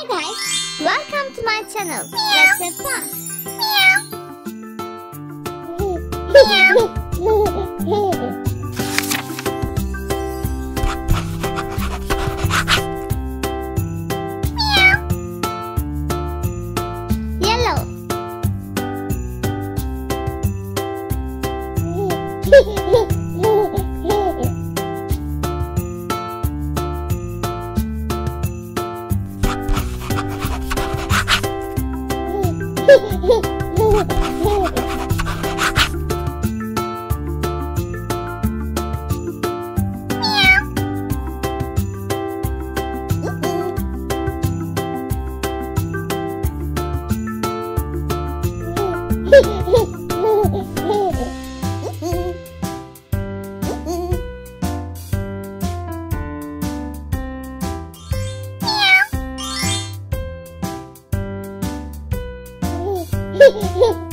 Hi guys, welcome to my channel. Let's have fun. Yellow. Hee hee hee.